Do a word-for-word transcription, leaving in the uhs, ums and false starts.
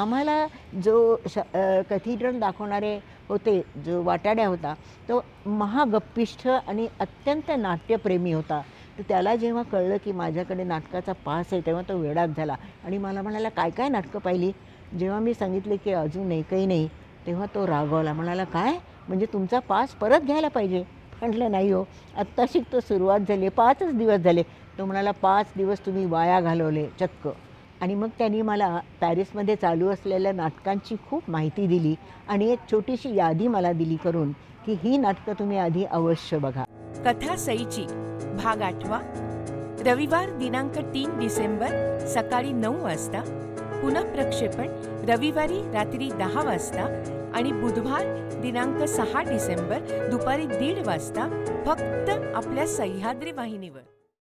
आम्हाला जो श कॅथिड्रन दाखवणारे होते, जो वाटाड्या होता तो महागप्पिष्ठ आणि अत्यंत नाट्यप्रेमी होता. तर त्याला जेव्हा कळलं की माझ्याकडे नाटकाचा पास आहे तेव्हा तो वेडाच झाला आणि मला म्हणाला काय काय नाटकं पाहिली. जेव्हा मी सांगितले की अजून नाही काही नाही तेव्हा तो रागवला, म्हणाला काय म्हणजे तुमचा पास परत घ्यायला पाहिजे. म्हटलं नाही हो, आत्ताशी तो सुरुवात झाली, पाचच दिवस झाले. तो म्हणाला पाच दिवस तुम्ही वाया घालवले चक्क. आणि मग त्यांनी मला पॅरिसमध्ये चालू असलेल्या नाटकांची खूप माहिती दिली आणि एक छोटीशी यादी मला दिली करून की ही नाटकं तुम्ही आधी अवश्य बघा. कथा सईची भाग आठवा, रविवार दिनांक तीन डिसेंबर सकाळी नऊ वाजता, पुनःप्रक्षेपण रविवारी रात्री दहा वाजता आणि बुधवार दिनांक सहा डिसेंबर दुपारी दीड वाजता, फक्त आपल्या सह्याद्री वाहिनीवर.